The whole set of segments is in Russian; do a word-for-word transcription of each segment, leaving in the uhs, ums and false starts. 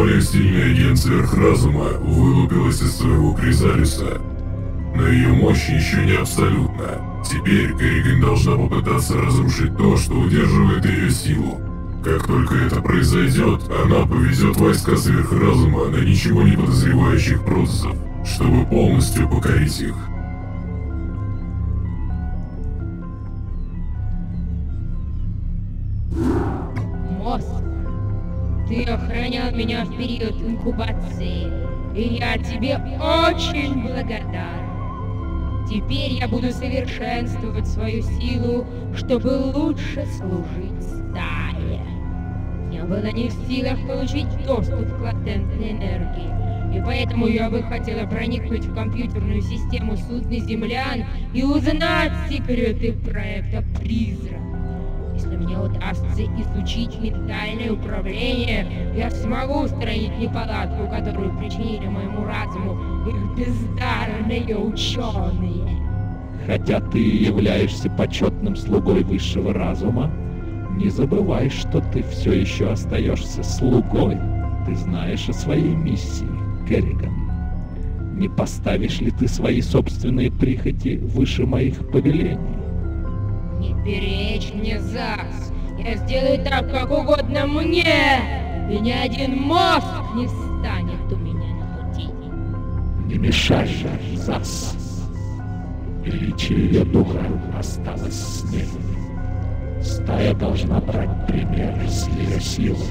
более сильный агент сверхразума вылупилась из своего Кризалиса. Но ее мощь еще не абсолютна. Теперь Керриган должна попытаться разрушить то, что удерживает ее силу. Как только это произойдет, она повезет войска сверхразума на ничего не подозревающих процессов, чтобы полностью покорить их. Мост, ты охранял меня в период инкубации, и я тебе очень благодарен. Теперь я буду совершенствовать свою силу, чтобы лучше служить стае. Я была не в силах получить доступ к латентной энергии, и поэтому я бы хотела проникнуть в компьютерную систему судна землян и узнать секреты проекта «Призрак». Если мне удастся изучить ментальное управление, я смогу устранить неполадку, которую причинили моему разуму их бездарные ученые. Хотя ты являешься почетным слугой высшего разума, не забывай, что ты все еще остаешься слугой. Ты знаешь о своей миссии, Керриган. Не поставишь ли ты свои собственные прихоти выше моих повелений? Не перечь мне зас, я сделаю так, как угодно мне, и ни один мост не встанет у меня на пути. Не мешай, зас, величие ее духа осталось с ней. Стая должна брать пример с ее силы,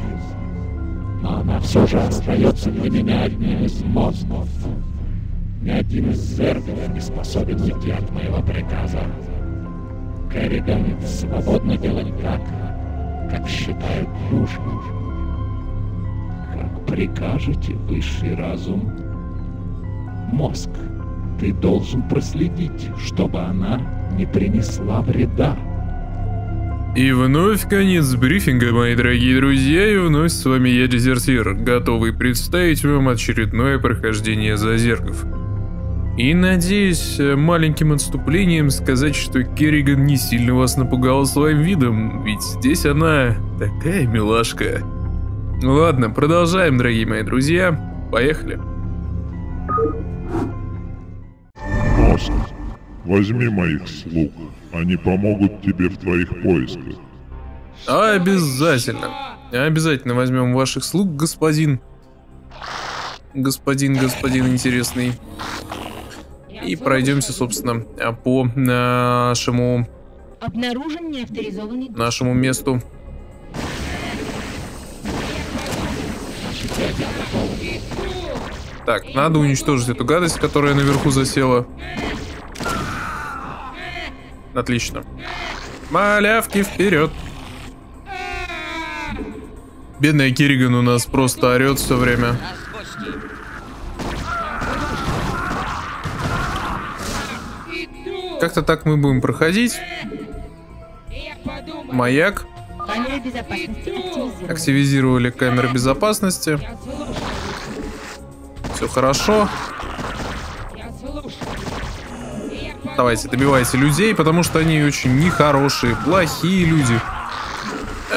но она все же остается для меня одним из мостов. Ни один из зергов не способен уйти от моего приказа. Керриган свободно делать так, как считает нужным. Как прикажете, высший разум. Мозг, ты должен проследить, чтобы она не принесла вреда. И вновь конец брифинга, мои дорогие друзья, и вновь с вами я, Дезертир, готовый представить вам очередное прохождение зазерков. И надеюсь маленьким отступлением сказать, что Керриган не сильно вас напугала своим видом, ведь здесь она такая милашка. Ладно, продолжаем, дорогие мои друзья, поехали. Мост, возьми моих слуг, они помогут тебе в твоих поисках. Обязательно, обязательно возьмем ваших слуг, господин, господин, господин интересный. И пройдемся, собственно, по нашему, обнаружен неавторизованный... нашему месту. Так, надо уничтожить эту гадость, которая наверху засела. Отлично. Малявки вперед. Бедная Керриган у нас просто орет все время. Как-то так мы будем проходить. Маяк. Активизировали камеры безопасности. Все хорошо. Давайте, добивайте людей, потому что они очень нехорошие, плохие люди.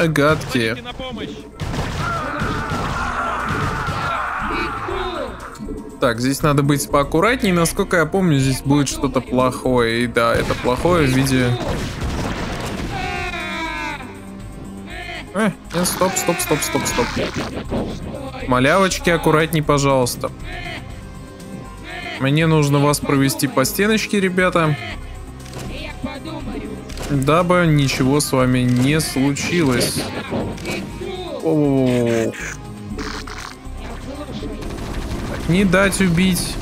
Гадкие. Так, здесь надо быть поаккуратнее, насколько я помню, здесь будет что-то плохое. И да, это плохое в виде... Э, нет, стоп, стоп, стоп, стоп, стоп. Малявочки, аккуратней, пожалуйста. Мне нужно вас провести по стеночке, ребята. Дабы ничего с вами не случилось. О-о-о. Не дать убить.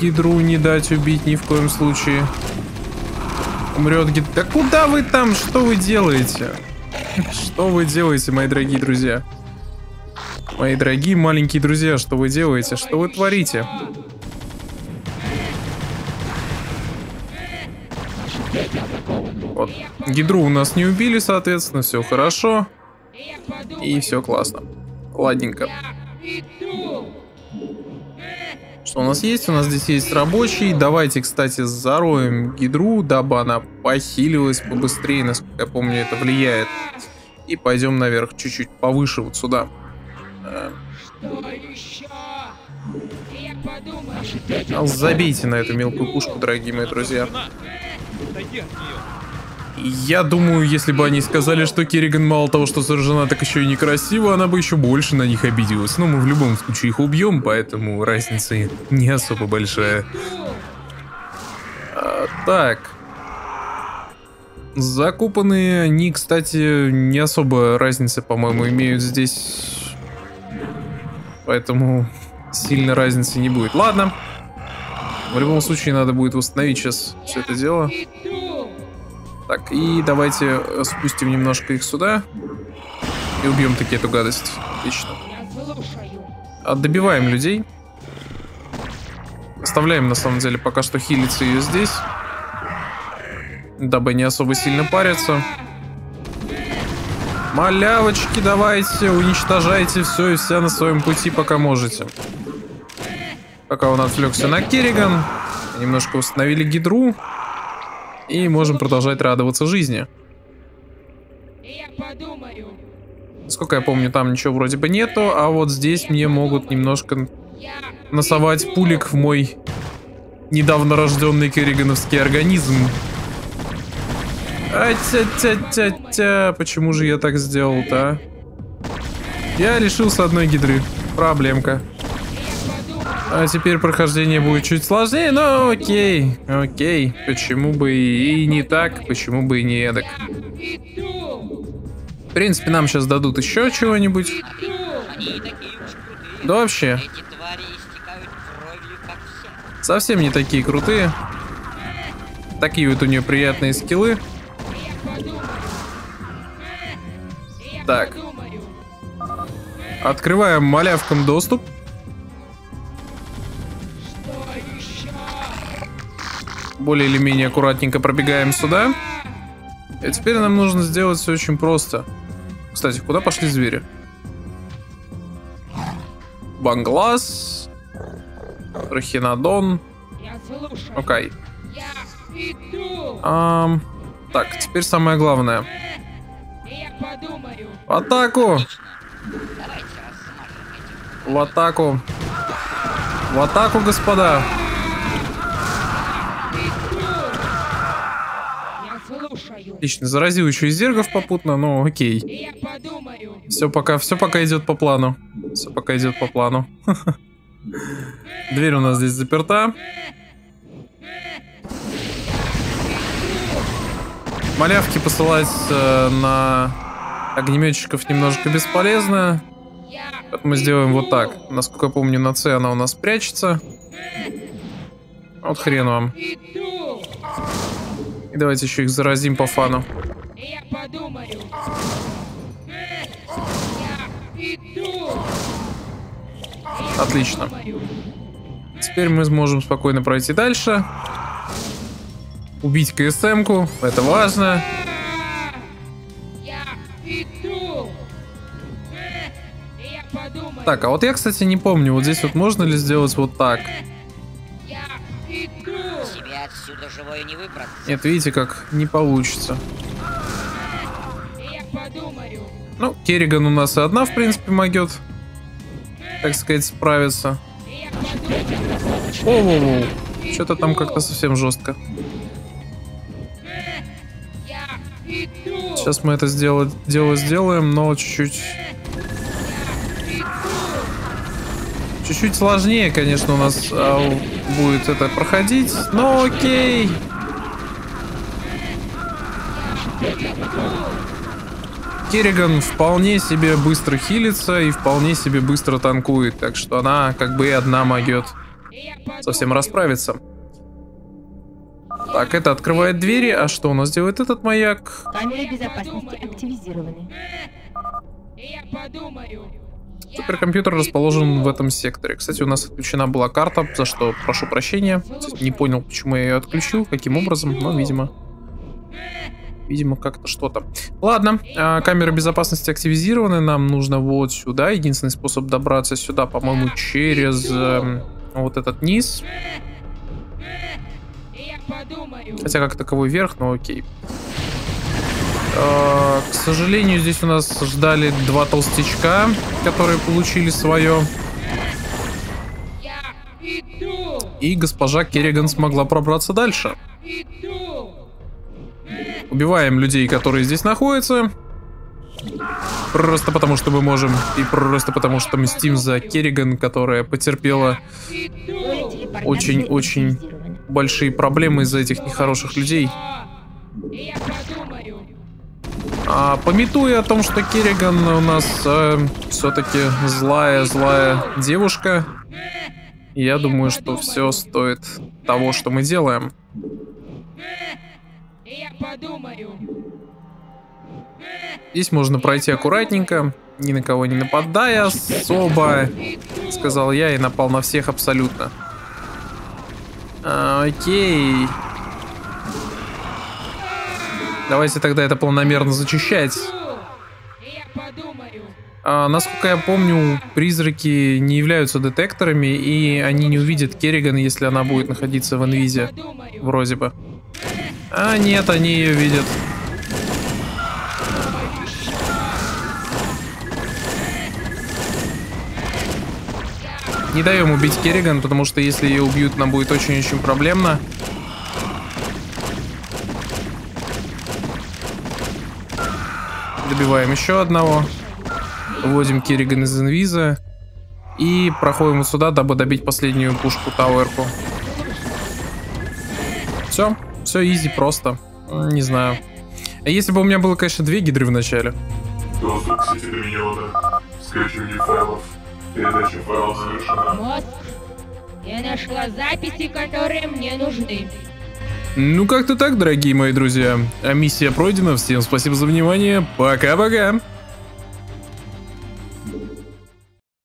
Гидру не дать убить ни в коем случае. Умрет гидра. Да куда вы там? Что вы делаете? Что вы делаете, мои дорогие друзья? Мои дорогие маленькие друзья, что вы делаете? Что вы творите? Вот. Гидру у нас не убили, соответственно. Все хорошо. И все классно. Ладненько. Что у нас есть? У нас здесь есть рабочий. Давайте, кстати, зароем гидру, дабы она похилилась побыстрее, насколько я помню, это влияет. И пойдем наверх чуть-чуть повыше вот сюда. Что еще? Я подумаю. Забейте на эту мелкую пушку, дорогие мои друзья. Я думаю, если бы они сказали, что Керриган мало того, что сражена, так еще и некрасиво, она бы еще больше на них обиделась. Но мы в любом случае их убьем, поэтому разница не особо большая. А, так. Закупанные они, кстати, не особо разницы, по-моему, имеют здесь. Поэтому сильно разницы не будет. Ладно. В любом случае надо будет восстановить сейчас все это дело. Так, и давайте спустим немножко их сюда. И убьем таки эту гадость. Отлично. Добиваем людей. Оставляем, на самом деле, пока что хилиться ее здесь. Дабы не особо сильно париться. Малявочки, давайте, уничтожайте все и вся на своем пути, пока можете. Пока он отвлекся на Керриган. Немножко установили гидру. И можем продолжать радоваться жизни. Я подумаю. Сколько я помню, там ничего вроде бы нету, а вот здесь я мне подумаю. Могут немножко носовать пулик в мой недавно рожденный керригановский организм. А-тя-тя-тя-тя, почему же я так сделал-то? Я лишился одной гидры. Проблемка. А теперь прохождение будет чуть сложнее, но окей, окей. Почему бы и не так, почему бы и не эдак. В принципе, нам сейчас дадут еще чего-нибудь. Да вообще. Совсем не такие крутые. Такие вот у нее приятные скиллы. Так. Открываем малявкам доступ. Более или менее аккуратненько пробегаем сюда. И теперь нам нужно сделать все очень просто. Кстати, куда пошли звери? Банглас. Рахинадон. Окей. А, так, теперь самое главное. В атаку! В атаку! В атаку, господа! Отлично, заразил еще и зергов попутно, но окей. Все пока, все пока идет по плану. Все пока идет по плану. Дверь у нас здесь заперта. Малявки посылать э, на огнеметчиков немножко бесполезно. Поэтому сделаем вот так. Насколько я помню, на С она у нас прячется. Вот хрен вам. Давайте еще их заразим по фану. Я подумаю. Я иду. Отлично. Теперь мы сможем спокойно пройти дальше. Убить КСМ-ку. Это важно. Я иду. Я подумаю. Так, а вот я, кстати, не помню. Вот здесь вот можно ли сделать вот так? Отсюда живой не выбраться. Нет, видите, как не получится. Я подумаю. Ну, Керриган у нас и одна, в принципе, могет, так сказать, справиться. О-о-о, что-то там как-то совсем жестко. Сейчас мы это сделать, дело сделаем, но чуть-чуть... Чуть-чуть сложнее, конечно, у нас а, будет это проходить, но окей. Керриган вполне себе быстро хилится и вполне себе быстро танкует, так что она как бы и одна могет совсем расправиться. Так, это открывает двери, а что у нас делает этот маяк? Камеры безопасности активизированы. Я подумаю. Суперкомпьютер расположен в этом секторе. Кстати, у нас отключена была карта, за что прошу прощения. Не понял, почему я ее отключил, каким образом, но, видимо, видимо, как-то что-то. Ладно, камеры безопасности активизированы, нам нужно вот сюда. Единственный способ добраться сюда, по-моему, через э, вот этот низ. Хотя как таковой вверх, но окей. К сожалению, здесь у нас ждали два толстячка, которые получили свое. И госпожа Керриган смогла пробраться дальше. Убиваем людей, которые здесь находятся. Просто потому, что мы можем. И просто потому, что мстим за Керриган, которая потерпела очень-очень большие проблемы из-за этих нехороших людей. А, пометуя о том, что Керриган у нас э, все-таки злая-злая девушка, я думаю, что все стоит того, что мы делаем. Здесь можно пройти аккуратненько, ни на кого не нападая особо, сказал я и напал на всех абсолютно. А, окей. Давайте тогда это планомерно зачищать. А, насколько я помню, призраки не являются детекторами, и они не увидят Керриган, если она будет находиться в инвизе. Вроде бы. А нет, они ее видят. Не даем убить Керриган, потому что если ее убьют, нам будет очень-очень проблемно. Добиваем еще одного. Вводим Керриган из инвиза. И проходим вот сюда, дабы добить последнюю пушку Тауэрку. Все. Все изи, просто. Не знаю. А если бы у меня было, конечно, две гидры в начале. Доступ к сети доминирован. Скачивание файлов. Передача файлов завершена. Вот. Я нашла записи, которые мне нужны. Ну как-то так, дорогие мои друзья. А миссия пройдена. Всем спасибо за внимание. Пока-пока.